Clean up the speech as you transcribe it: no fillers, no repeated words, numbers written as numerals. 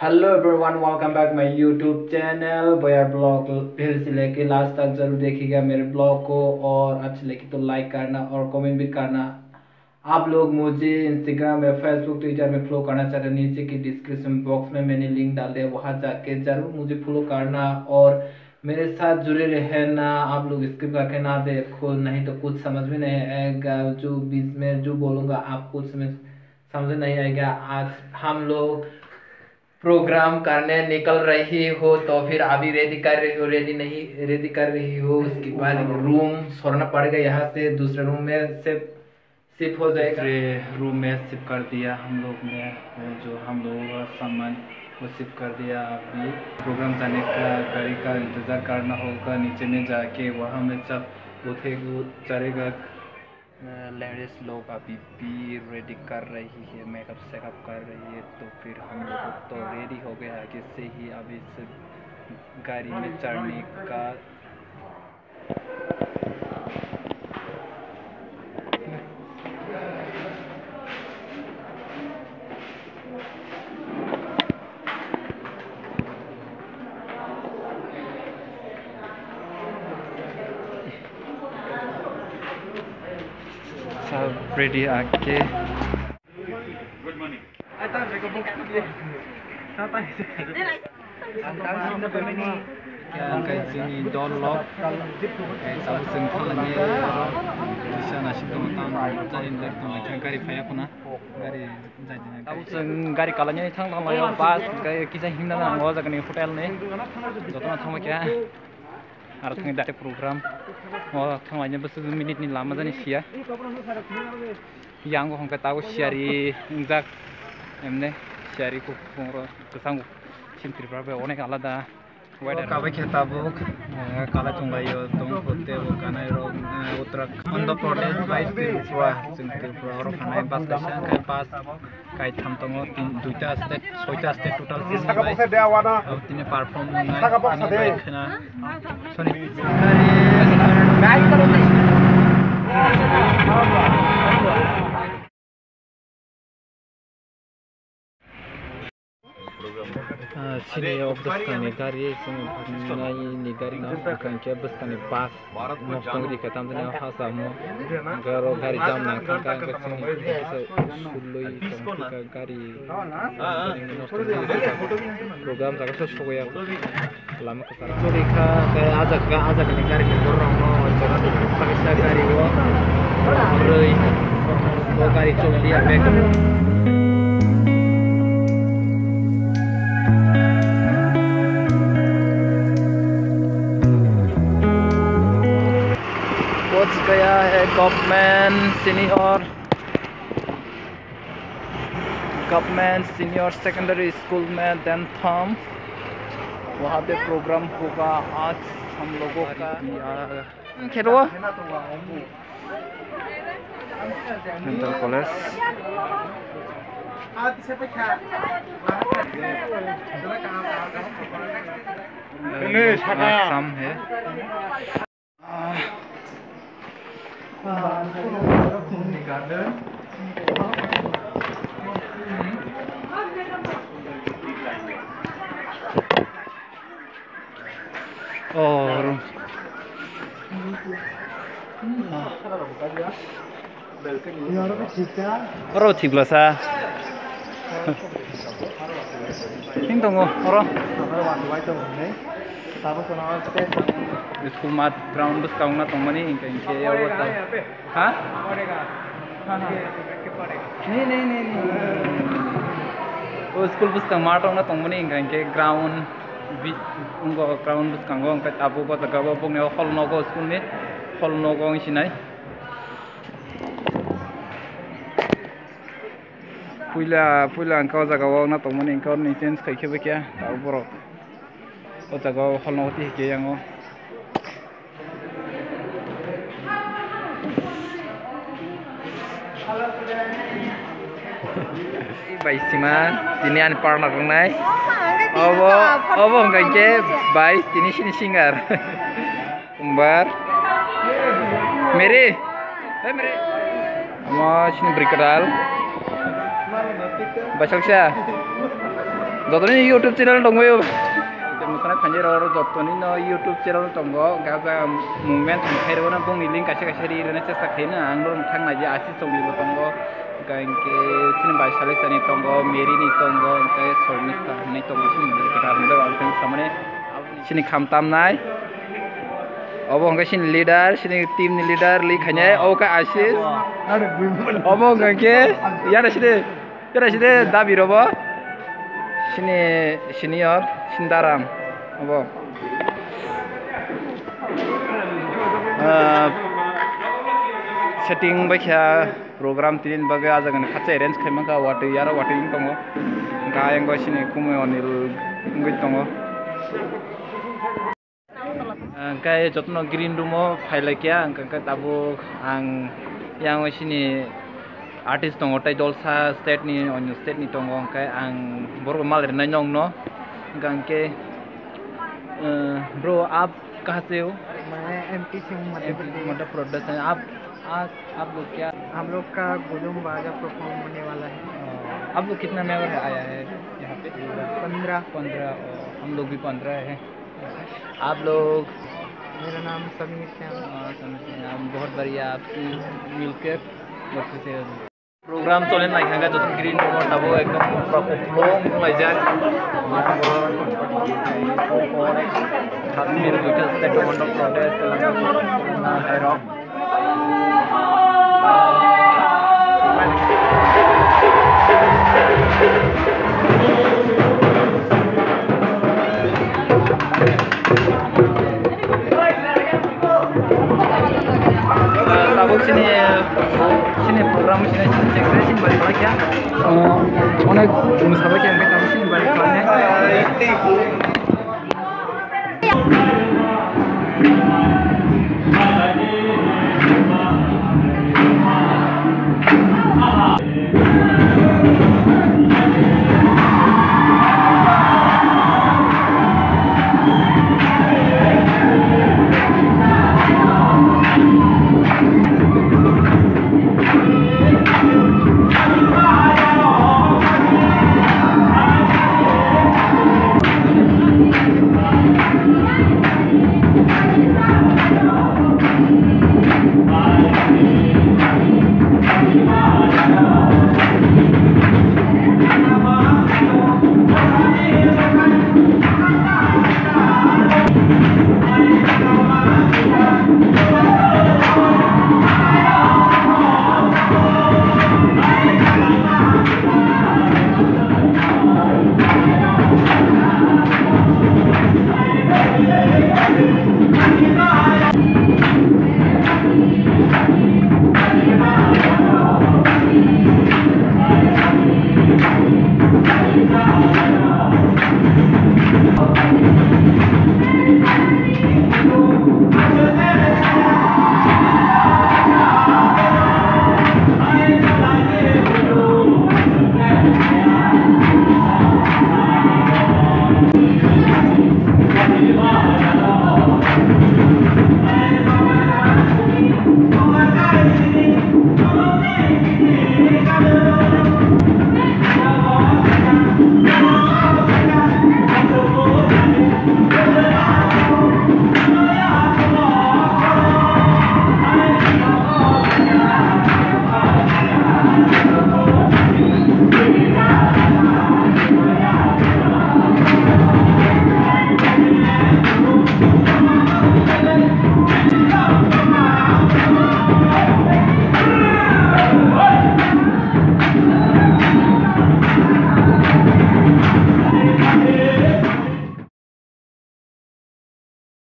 Hello everyone, welcome back my YouTube channel बोयर blog. फिर से लेके लास्ट तक जरूर देखिएगा मेरे ब्लॉग को, और अच्छे लगे तो लाइक करना और कमेंट भी करना। आप लोग मुझे इंस्टाग्राम या फेसबुक ट्विटर में फॉलो करना चाहते हैं, नीचे की डिस्क्रिप्शन बॉक्स में मैंने लिंक डाल दिया, वहाँ जाके जरूर मुझे फॉलो करना और मेरे साथ जुड़े रहना। आप लोग स्किप करके ना देखो, नहीं तो कुछ समझ में नहीं आएगा। जो बीच में जो बोलूँगा आपको समझ नहीं आएगा। आज हम लोग प्रोग्राम करने निकल रही हो, तो फिर अभी रेडी कर रही हो। उसके बाद रूम छोड़ना पड़ेगा, यहाँ से दूसरे रूम में शिफ्ट हो जाएगा। दूसरे रूम में शिफ्ट कर दिया हम लोग ने, जो हम लोगों का सामान वो शिफ्ट कर दिया। अभी प्रोग्राम जाने का गाड़ी का इंतज़ार करना होगा। नीचे में जाके वहाँ में सब उठेगा चढ़ेगा। लेडीज़ लोग अभी भी रेडी कर रही है, मेकअप सेकअप कर रही है। तो फिर हम लोग तो रेडी हो गया, आगे से ही अभी से गाड़ी में चढ़ने का रेडी आके गुड मॉर्निंग। आता मेकअप बुक के आता है डॉन लॉक सब सिंपल लगे निशान आशिक मतान जाइन दर्तन गाड़ी फायाखना गाड़ी जाइन गावजों गाड़ी कालानि थांला माया बास किजा हिंना नांगो जागनि होटल ने जतना थांमा क्या आरो थांनि दाटे प्रोग्राम और थांनायनि बस मिनिटनि लामा जानि सिया यांगो हंका तागो सियारि जाग एमने सियारि को पुंगरो तसांगो सिमत्रि प्राबे अनेक आलादा वाइडर काबे खेताबो काला चंगायो तुम होते वो कानाय रो उत्तराखंड प्रदेश वाइज त्रिपुरा सिमत्रिपुरा और खानाय बास कासा काय पास काय थामतंगो तीन दुइटा स्टेट छयटा स्टेट टोटल तीन परफॉर्म नाय खाना सॉरी गाइस करो सिने ऑफ द स्कैन गाड़ी से भागने गाड़ी ना कहीं के बस तने पास नोटिंग दिखा तम ने हासा मो गारो गाड़ी जाम ना कहीं के से सुलोई का गाड़ी प्रोग्राम का सब हो गया लाम का सारा तो देखा आज का गाड़ी के बोल रहा हूं और चला पैसा गाड़ी वो और गाड़ी चल दिया बैक। गया है गवर्नमेंट सीनियर सेकेंडरी स्कूल में देनथम, वहाँ पे प्रोग्राम होगा आज हम लोगों का। इंटर कॉलेज शाम है। और ठीक लसा हिंग दंगो और स्कूल मात ग्राउंड बस काउंगा तमने इनके इनके और बता हां पड़ेगा हां के पड़ेगा नहीं वो स्कूल बस का माटोंगा तमने इनके इनके ग्राउंड उनको ग्राउंड बस कांगो उनका ताबो बता गाबो बने हॉल नगो स्कूल ने हॉल नगो सिनाय पुला अंका जगाव ना तमने इनका और चेंज खैखेबो क्या ताबो बरो ओतागो हॉल नगो तिके यांगो बाई सीमा तिनी आन पार्टनर नाय अब अब गंगे बाई तिनी सिनी सिंगर कुंबार मेरे मो सिनी ब्रिकडाल बचलक्षा Jodoni YouTube channel dong gue, misalnya panjir orang jodoni no YouTube channel dong gue, gak ada momen terakhir orang dong di link kasih di Indonesia sakitnya, anggur tentang aja asis dong gue dong gue, kayak ke sini bahasa Malaysia nih dong gue, Mary nih dong gue, kayak Solmista nih dong gue sini dari kota Hamzah Alvin sama nih, sini Kamtam nai, obong ke sini leader, sini tim leader linknya, oh ke asis, obong ke, ya ada sini tapi robo. Sini senior Sindaram, apa? Setting baiknya program tirin bagai aja kan, kaca range kayak mana water yara water ini tongo, kayak yang sini kumeh onil nggak tongo. Kayak contohnya green room file kaya, kayak tabu yang sini. Artis tongo tai dolsa state ni onyo state ni tongo angkai ang borgo maler na nyong no angkai bro आप कहाँ से हो? मैं MP से हूँ मध्य प्रदेश से। आप लोग क्या? हम लोग का गुलम बाजा परफॉर्म होने वाला है। आप लोग कितना मेंबर है आया है यहाँ पे? 15। हम लोग भी 15 है। आप लोग? मेरा नाम समीर है। बहुत बढ़िया आपकी मिलकर बहुत से program soalnya naik harga jatuh green rumah tabu ekdom proper long aja kami itu just satu untuk protes dalam aerok tabu sini program sini balik lagi ya, onak musabak yang kita mesti balik lagi.